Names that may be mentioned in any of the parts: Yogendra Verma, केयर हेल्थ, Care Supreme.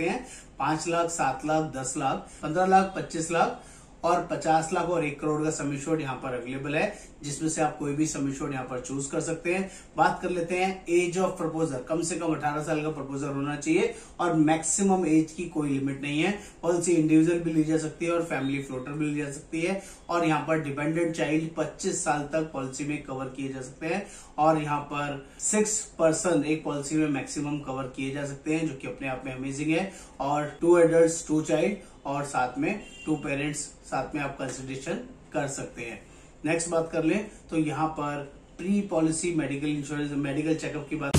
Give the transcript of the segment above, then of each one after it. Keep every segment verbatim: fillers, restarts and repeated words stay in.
हैं पांच लाख, सात लाख, दस लाख, पंद्रह लाख, पच्चीस लाख और पचास लाख और एक करोड़ का सम इंश्योर्ड यहाँ पर अवेलेबल है, जिसमें से आप कोई भी सम इंश्योर्ड यहाँ पर चूज कर सकते हैं। बात कर लेते हैं एज ऑफ प्रपोजर, कम से कम अठारह साल का प्रपोजर होना चाहिए और मैक्सिमम एज की कोई लिमिट नहीं है। पॉलिसी इंडिविजुअल भी ली जा सकती है और फैमिली फ्लोटर भी ली जा सकती है और यहाँ पर डिपेंडेंट चाइल्ड पच्चीस साल तक पॉलिसी में कवर किए जा सकते हैं और यहाँ पर सिक्स पर्सन एक पॉलिसी में मैक्सिमम कवर किए जा सकते हैं, जो कि अपने आप में अमेजिंग है। और टू एडल्ट टू चाइल्ड और साथ में टू पेरेंट्स साथ में आप कंसिडरेशन कर सकते हैं। नेक्स्ट बात कर लें तो यहाँ पर pre policy medical insurance, medical checkup की बात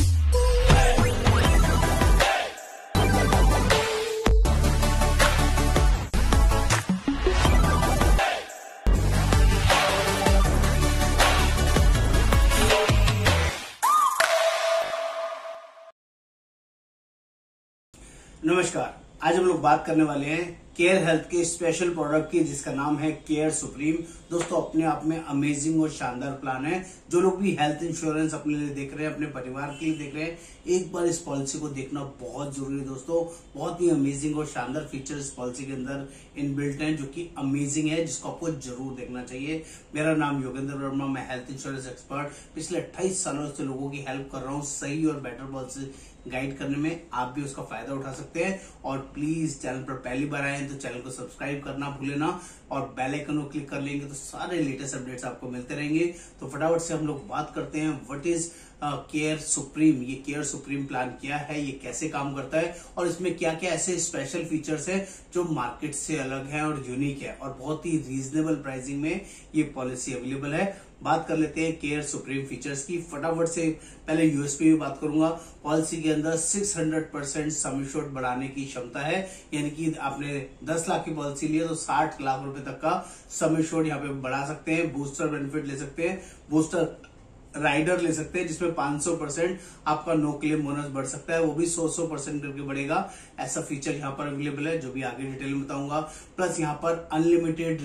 नमस्कार, आज हम लोग बात करने वाले हैं केयर हेल्थ के स्पेशल प्रोडक्ट की, जिसका नाम है केयर सुप्रीम। दोस्तों, अपने आप में अमेजिंग और शानदार प्लान है। जो लोग भी हेल्थ इंश्योरेंस अपने लिए देख रहे हैं, अपने परिवार के लिए देख रहे हैं, एक बार इस पॉलिसी को देखना बहुत जरूरी है। दोस्तों, बहुत ही अमेजिंग और शानदार फीचर इस पॉलिसी के अंदर इनबिल्ट हैं, जो कि अमेजिंग है, जिसको आपको जरूर देखना चाहिए। मेरा नाम योगेंद्र वर्मा, मैं हेल्थ इंश्योरेंस एक्सपर्ट पिछले अट्ठाईस सालों से लोगों की हेल्प कर रहा हूँ सही और बेटर पॉलिसी गाइड करने में। आप भी उसका फायदा उठा सकते हैं और प्लीज चैनल पर पहली बार आए तो चैनल को सब्सक्राइब करना भूले ना और बेल आइकन को क्लिक कर लेंगे तो सारे लेटेस्ट अपडेट्स आपको मिलते रहेंगे। तो फटाफट से हम लोग बात करते हैं व्हाट इज केयर सुप्रीम। ये केयर सुप्रीम प्लान क्या है, ये कैसे काम करता है और इसमें क्या क्या ऐसे स्पेशल फीचर्स हैं जो मार्केट से अलग है और यूनिक है और बहुत ही रीजनेबल प्राइसिंग में ये पॉलिसी अवेलेबल है। बात कर लेते हैं केयर सुप्रीम फीचर्स की। फटाफट से पहले यूएसपी में बात करूंगा। पॉलिसी के अंदर छह सौ परसेंट सम इंश्योर्ड बढ़ाने की क्षमता है, यानी कि आपने दस लाख की पॉलिसी ली है तो साठ लाख रुपए तक का सम इंश्योर्ड यहाँ पे बढ़ा सकते हैं। बूस्टर बेनिफिट ले सकते हैं, बूस्टर राइडर ले सकते हैं, जिसमें पांच सौ परसेंट आपका नो क्लेम बोनस बढ़ सकता है, वो भी सौ सौ परसेंट करके बढ़ेगा। ऐसा फीचर यहाँ पर अवेलेबल है, जो भी आगे डिटेल में बताऊंगा। प्लस यहाँ पर अनलिमिटेड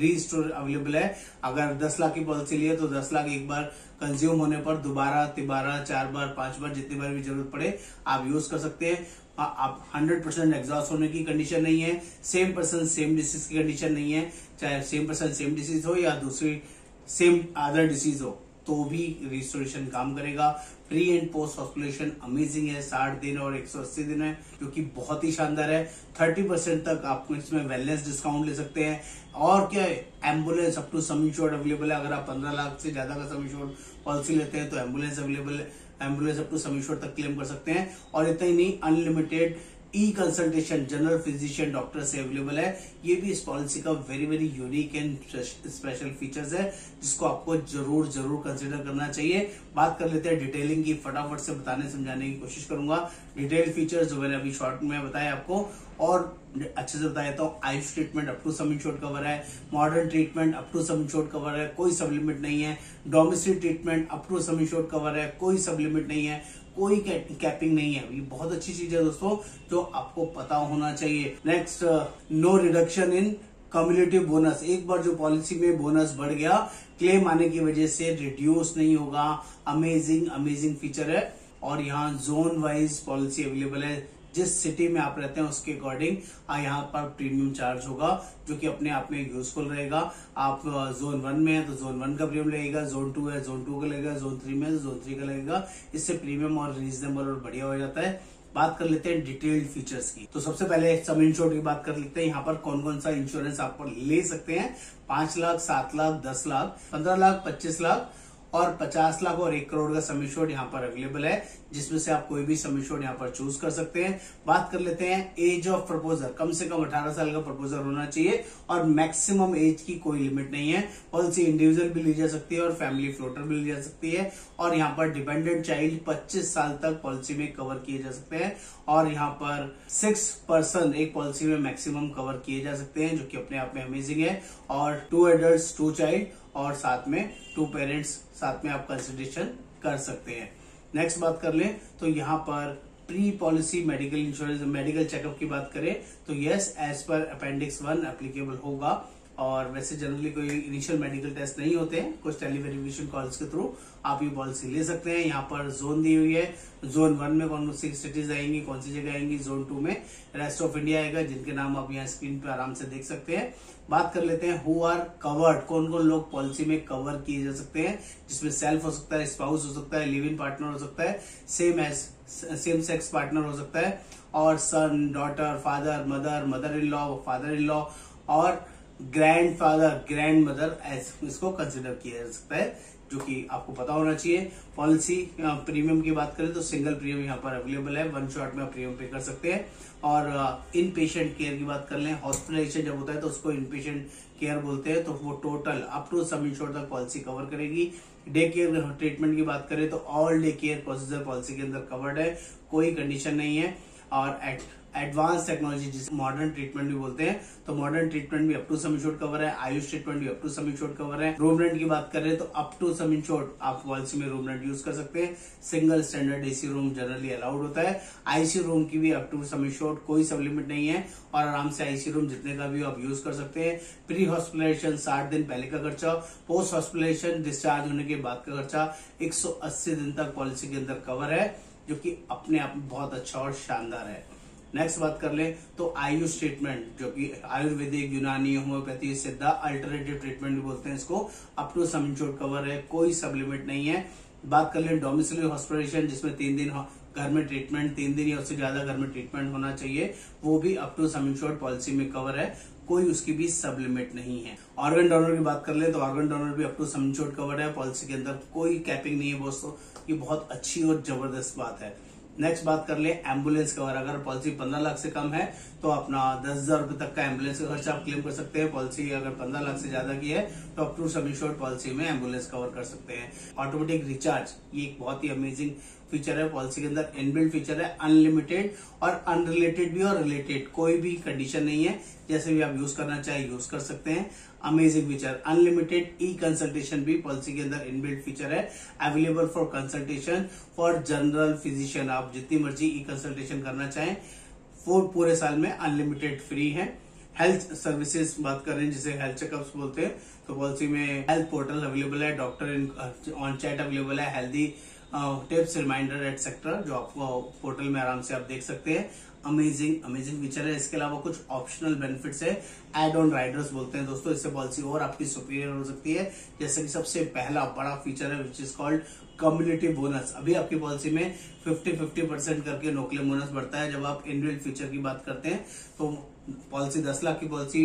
रीस्टोर अवेलेबल है। अगर दस लाख की पॉलिसी लिए तो दस लाख एक बार कंज्यूम होने पर दोबारा तिबारा चार बार पांच बार जितनी बार भी जरूरत पड़े आप यूज कर सकते हैं। आ, आप हंड्रेड परसेंट एग्जॉस्ट होने की कंडीशन नहीं है, सेम पर्सन सेम डिसीज की कंडीशन नहीं है, चाहे सेम पर्सन सेम डिसीज हो या दूसरी सेम अदर डिसीज हो तो भी रिस्टोरेशन काम करेगा। Pre and post hospitalization amazing है, साठ दिन और एक सौ अस्सी दिन है, जो कि बहुत ही शानदार है। तीस परसेंट तक आप इसमें वेलनेस डिस्काउंट ले सकते हैं और क्या है, ambulance up to sum insured available है। अगर आप पंद्रह लाख से ज्यादा का सम इंश्योर्ड पॉलिसी लेते हैं तो एम्बुलेंस अवेलेबल है, एम्बुलेंस अपटू सम इंश्योर्ड तक क्लेम कर सकते हैं। और इतना ही नहीं, unlimited e consultation general physician doctor से अवेलेबल है। ये भी इस पॉलिसी का very very unique and special features है, जिसको आपको जरूर जरूर कंसिडर करना चाहिए। बात कर लेते हैं डिटेलिंग की। फटाफट से बताने समझाने की कोशिश करूंगा डिटेल फीचर्स जो मैंने अभी शॉर्ट में बताया आपको और अच्छे से बताया तो। AYUSH treatment up to sum insured cover है, modern treatment up to sum insured cover है, कोई सब लिमिट नहीं है। Domestic treatment up to sum insured cover है, कोई सब लिमिट नहीं है, कोई कैपिंग नहीं है। ये बहुत अच्छी चीज है दोस्तों, जो आपको पता होना चाहिए। Next, no reduction in cumulative bonus. एक बार जो पॉलिसी में बोनस बढ़ गया क्लेम आने की वजह से रिड्यूस नहीं होगा। अमेजिंग अमेजिंग फीचर है। और यहाँ जोन वाइज पॉलिसी अवेलेबल है, जिस सिटी में आप रहते हैं उसके अकॉर्डिंग यहाँ पर प्रीमियम चार्ज होगा, जो कि अपने आप में यूजफुल रहेगा। आप जोन वन में है तो जोन वन का प्रीमियम लगेगा, जोन टू है जोन टू का लगेगा, जोन थ्री में है तो जोन थ्री का लगेगा। इससे प्रीमियम और रीजनेबल और बढ़िया हो जाता है। बात कर लेते हैं डिटेल्ड फीचर्स की। तो सबसे पहले सम इंश्योर्ड की बात कर लेते हैं। यहाँ पर कौन कौन सा इंश्योरेंस आप पर ले सकते हैं, पांच लाख, सात लाख, दस लाख, पंद्रह लाख, पच्चीस लाख और पचास लाख और एक करोड़ का सम इंश्योर्ड यहाँ पर अवेलेबल है, जिसमें से आप कोई भी सम इंश्योर्ड यहाँ पर चूज कर सकते हैं। बात कर लेते हैं एज ऑफ प्रपोजर, कम से कम अठारह साल का प्रपोजर होना चाहिए और मैक्सिमम एज की कोई लिमिट नहीं है। पॉलिसी इंडिविजुअल भी ली जा सकती है और फैमिली फ्लोटर भी ली जा सकती है और यहाँ पर डिपेंडेंट चाइल्ड पच्चीस साल तक पॉलिसी में कवर किए जा सकते हैं और यहाँ पर सिक्स पर्सन एक पॉलिसी में मैक्सिमम कवर किए जा सकते हैं, जो कि अपने आप में अमेजिंग है। और टू एडल्ट टू चाइल्ड और साथ में टू पेरेंट्स साथ में आप कंसिडरेशन कर सकते हैं। नेक्स्ट बात कर लें तो यहाँ पर pre policy medical insurance medical checkup की बात करें तो यस एज पर अपेंडिक्स वन एप्लीकेबल होगा। और वैसे जनरली कोई इनिशियल मेडिकल टेस्ट नहीं होते हैं। कुछ टेलीवेरिफिकेशन कॉल्स के थ्रू आप ये पॉलिसी ले सकते हैं। यहाँ पर जोन दी हुई है, जोन वन में कौन सी सिटीज आएंगी, कौन सी जगह आएंगी, जोन टू में रेस्ट ऑफ इंडिया आएगा, जिनके नाम आप यहाँ स्क्रीन पे आराम से देख सकते हैं। बात कर लेते हैं हु आर कवर्ड, कौन कौन लोग पॉलिसी में कवर किए जा सकते हैं, जिसमें सेल्फ हो सकता है, स्पाउस हो सकता है, लिव इन पार्टनर हो सकता है, same age same sex partner हो सकता है, और son, daughter, father, mother, mother in law, father in law और ग्रैंड फादर, ग्रैंड मदर, इसको कंसिडर किया जा सकता है, जो कि आपको पता होना चाहिए। पॉलिसी प्रीमियम की बात करें तो सिंगल प्रीमियम यहाँ पर अवेलेबल है, वन शॉट में आप प्रीमियम पे कर सकते हैं। और इन पेशेंट केयर की बात कर लें, हॉस्पिटलाइजेशन जब होता है तो उसको इन पेशेंट केयर बोलते हैं, तो वो total up to sum insure तक पॉलिसी कवर करेगी। डे केयर ट्रीटमेंट की बात करें तो all day care procedure policy के अंदर कवर्ड है, कोई कंडीशन नहीं है। और एट एडवांस टेक्नोलॉजी जिसे मॉडर्न ट्रीटमेंट भी बोलते हैं, तो मॉडर्न ट्रीटमेंट भी up to sum insured cover है, आयुष ट्रीटमेंट भी up to sum insured cover है। रूम रेंट की बात करें तो अप टू सम इंश्योर्ड आप पॉलिसी में रूम रेंट यूज कर सकते हैं। Single standard AC room generally allowed होता है। आईसी रूम की भी अप टू सम इंश्योर्ड, कोई सब लिमिट नहीं है और आराम से आईसी रूम जितने का भी आप यूज कर सकते हैं। प्री हॉस्पिटलाइजेशन साठ दिन पहले का खर्चा, पोस्ट हॉस्पिटलाइजेशन डिस्चार्ज होने के बाद का खर्चा एक सौ अस्सी दिन तक पॉलिसी के अंदर कवर है, जो कि अपने आप में बहुत अच्छा और शानदार है। नेक्स्ट बात कर ले तो आयुष ट्रीटमेंट, जो कि आयुर्वेदिक, यूनानी, होम्योपैथी, सिद्धा, अल्टरनेटिव ट्रीटमेंट भी बोलते हैं इसको, up to sum insured cover है, कोई सब लिमिट नहीं है। बात कर ले डोमिसिलरी हॉस्पिटलाइजेशन, जिसमें तीन दिन घर में ट्रीटमेंट, तीन दिन या उससे ज्यादा घर में ट्रीटमेंट होना चाहिए, वो भी up to sum insured policy में कवर है, कोई उसकी भी सब लिमिट नहीं है। ऑर्गन डोनर की बात कर ले तो ऑर्गन डोनर भी up to sum insured cover है, पॉलिसी के अंदर कोई कैपिंग नहीं है दोस्तों, ये बहुत अच्छी और जबरदस्त बात है। नेक्स्ट बात कर ले एम्बुलेंस कवर, अगर पॉलिसी पंद्रह लाख से कम है तो अपना दस हजार रुपए तक का एम्बुलेंस का खर्चा आप क्लेम कर सकते हैं। पॉलिसी अगर पंद्रह लाख से ज्यादा की है तो up to sum insured policy में एम्बुलेंस कवर कर सकते हैं। ऑटोमेटिक रिचार्ज, ये एक बहुत ही अमेजिंग फीचर है पॉलिसी के अंदर, इनबिल्ट फीचर है, अनलिमिटेड और अनरिलेटेड भी और रिलेटेड कोई भी कंडीशन नहीं है, जैसे भी आप यूज करना चाहे यूज कर सकते हैं। Amazing feature, unlimited e consultation भी पॉलिसी के अंदर इनबिल्ट फीचर है, available for consultation for general physician, आप जितनी मर्जी ई कंसल्टेशन करना चाहें वो पूरे साल में अनलिमिटेड फ्री है। हेल्थ सर्विसेज बात करें, जिसे हेल्थ चेकअप्स बोलते हैं, तो पॉलिसी में हेल्थ पोर्टल अवेलेबल है, doctor in on chat available है, हेल्दी टिप्स, रिमाइंडर एटसेट्रा, जो आपको पोर्टल में आराम से आप देख सकते हैं। अमेजिंग अमेजिंग फीचर है। इसके अलावा कुछ ऑप्शनल बेनिफिट्स है, एड ऑन राइडर्स बोलते हैं दोस्तों, इससे पॉलिसी और आपकी सुपीरियर हो सकती है। जैसे कि सबसे पहला बड़ा फीचर है which is called community bonus, अभी आपकी पॉलिसी में फिफ्टी फिफ्टी परसेंट करके नो क्लेम बोनस बढ़ता है। जब आप इंडिविजुअल फीचर की बात करते हैं तो पॉलिसी दस लाख की पॉलिसी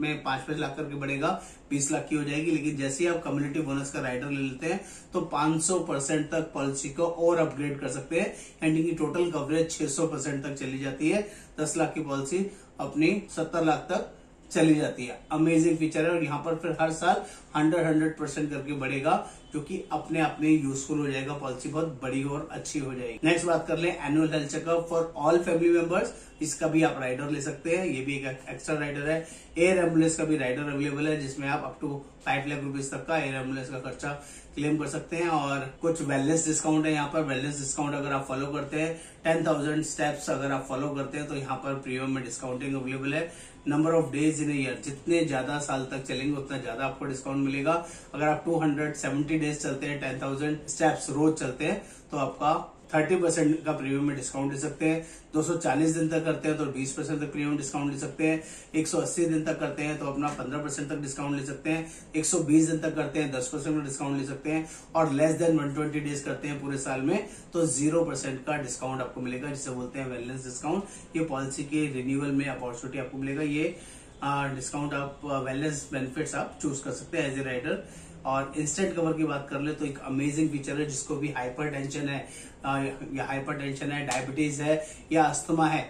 में पांच पांच लाख करके बढ़ेगा, बीस लाख की हो जाएगी, लेकिन जैसे ही आप कम्युनिटी बोनस का राइडर ले लेते हैं तो पाँच सौ परसेंट तक पॉलिसी को और अपग्रेड कर सकते हैं, एंड इनकी टोटल कवरेज छह सौ परसेंट तक चली जाती है। दस लाख की पॉलिसी अपनी सत्तर लाख तक चली जाती है। अमेजिंग फीचर है और यहाँ पर फिर हर साल हंड्रेड हंड्रेड परसेंट करके बढ़ेगा, जो कि अपने आप में यूजफुल हो जाएगा, पॉलिसी बहुत बड़ी और अच्छी हो जाएगी। नेक्स्ट बात कर ले annual health checkup for all family members, इसका भी आप राइडर ले सकते हैं, ये भी एक एक्स्ट्रा राइडर है। एयर एम्बुलेंस का भी राइडर अवेलेबल है, जिसमें आप up to five lakh rupees तक का एयर एम्बुलेंस का खर्चा क्लेम कर सकते हैं। और कुछ वेलनेस डिस्काउंट है यहाँ पर, वेलनेस डिस्काउंट अगर आप फॉलो करते हैं, टेन थाउजेंड स्टेप्स अगर आप फॉलो करते हैं तो यहाँ पर प्रीमियम में डिस्काउंटिंग अवेलेबल है। Number of days in year, जितने ज्यादा साल तक चलेंगे उतना ज्यादा आपको डिस्काउंट मिलेगा। अगर आप टू हंड्रेड सेवेंटी डेज चलते हैं, टेन थाउजेंड स्टेप्स रोज चलते हैं तो आपका थर्टी परसेंट का प्रीमियम में डिस्काउंट ले सकते हैं। दो सौ चालीस दिन तक करते हैं तो बीस परसेंट तक प्रीमियम डिस्काउंट ले सकते हैं। एक सौ अस्सी दिन तक करते हैं तो अपना पंद्रह परसेंट तक डिस्काउंट ले सकते हैं। एक सौ बीस दिन तक करते हैं दस परसेंट का डिस्काउंट ले सकते हैं। और लेस देन एक सौ बीस डेज करते हैं पूरे साल में तो जीरो परसेंट का डिस्काउंट आपको मिलेगा, जिसे बोलते हैं वेलनेस डिस्काउंट। ये पॉलिसी के रिन्यूअल में अपॉर्चुनिटी आपको मिलेगा, ये डिस्काउंट आप वेलनेस बेनिफिट्स आप चूज कर सकते हैं एज ए राइडर। और इंस्टेंट कवर की बात कर ले तो एक अमेजिंग फीचर है, जिसको भी हाइपरटेंशन है या हाइपरटेंशन है, डायबिटीज है या अस्थमा है,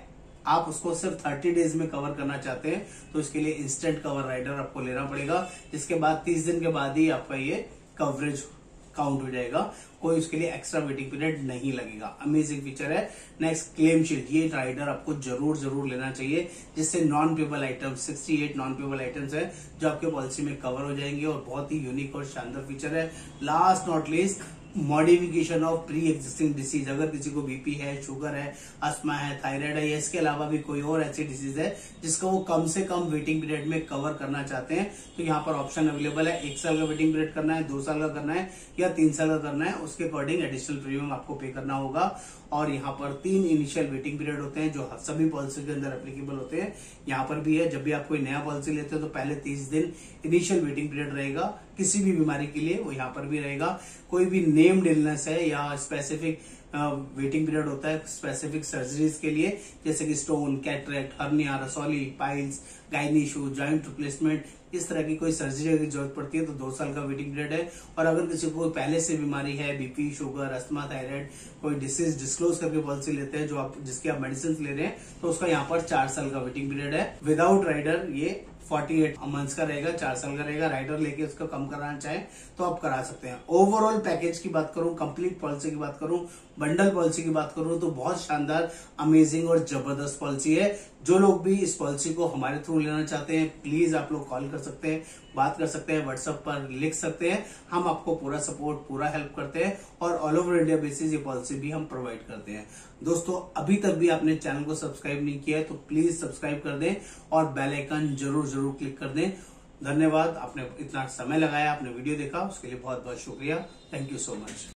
आप उसको सिर्फ तीस डेज में कवर करना चाहते हैं तो इसके लिए इंस्टेंट कवर राइडर आपको लेना पड़ेगा, जिसके बाद तीस दिन के बाद ही आपका ये कवरेज काउंट हो जाएगा, कोई उसके लिए एक्स्ट्रा वेटिंग पीरियड नहीं लगेगा। अमेजिंग फीचर है। नेक्स्ट क्लेम शील्ड, ये राइडर आपको जरूर जरूर लेना चाहिए, जिससे नॉन पेबल आइटम्स, अड़सठ नॉन पेबल आइटम्स है जो आपके पॉलिसी में कवर हो जाएंगे और बहुत ही यूनिक और शानदार फीचर है। Last not least modification of pre existing disease. अगर किसी को बीपी है, शुगर है, अस्थमा है, थायराइड है, इसके अलावा भी कोई और ऐसी डिसीज है जिसको वो कम से कम वेटिंग पीरियड में कवर करना चाहते हैं, तो यहाँ पर ऑप्शन अवेलेबल है। एक साल का वेटिंग पीरियड करना है, दो साल का करना है या तीन साल का करना है, उसके अकॉर्डिंग एडिशनल प्रीमियम आपको पे करना होगा। और यहाँ पर तीन इनिशियल वेटिंग पीरियड होते हैं जो सभी पॉलिसी के अंदर एप्लीकेबल होते हैं। यहाँ पर भी है, जब भी आप कोई नया पॉलिसी लेते हो तो पहले तीस दिन इनिशियल वेटिंग पीरियड रहेगा किसी भी बीमारी के लिए, वो यहाँ पर भी रहेगा। कोई भी नेम्ड इलनेस है या स्पेसिफिक वेटिंग पीरियड होता है स्पेसिफिक सर्जरीज के लिए, जैसे कि स्टोन, कैटरेक्ट, हर्निया, रसौली, piles, gynae issue, joint replacement, इस तरह की कोई सर्जरी की जरूरत पड़ती है तो दो साल का वेटिंग पीरियड है। और अगर किसी को पहले से बीमारी है, बीपी, शुगर, अस्थमा, थायराइड, कोई डिसीज डिस्क्लोज करके पॉलिसी लेते हैं जो आप जिसके आप मेडिसिन ले रहे हैं, तो उसका यहाँ पर चार साल का वेटिंग पीरियड है। विदाउट राइडर ये फोर्टी एट मंथ्स का रहेगा, चार साल का रहेगा। राइडर लेके उसको कम कराना चाहे तो आप करा सकते हैं। ओवरऑल पैकेज की बात करूं, कंप्लीट पॉलिसी की बात करूं, बंडल पॉलिसी की बात करूं, तो बहुत शानदार, अमेजिंग और जबरदस्त पॉलिसी है। जो लोग भी इस पॉलिसी को हमारे थ्रू लेना चाहते हैं, प्लीज आप लोग कॉल कर सकते हैं, बात कर सकते हैं, व्हाट्सएप पर लिख सकते हैं। हम आपको पूरा सपोर्ट, पूरा हेल्प करते हैं और ऑल ओवर इंडिया बेसिस ये पॉलिसी भी हम प्रोवाइड करते हैं। दोस्तों, अभी तक भी आपने चैनल को सब्सक्राइब नहीं किया है तो प्लीज सब्सक्राइब कर दें और बेल आइकन जरूर जरूर क्लिक कर दें। धन्यवाद, आपने इतना समय लगाया, आपने वीडियो देखा, उसके लिए बहुत बहुत शुक्रिया। Thank you so much.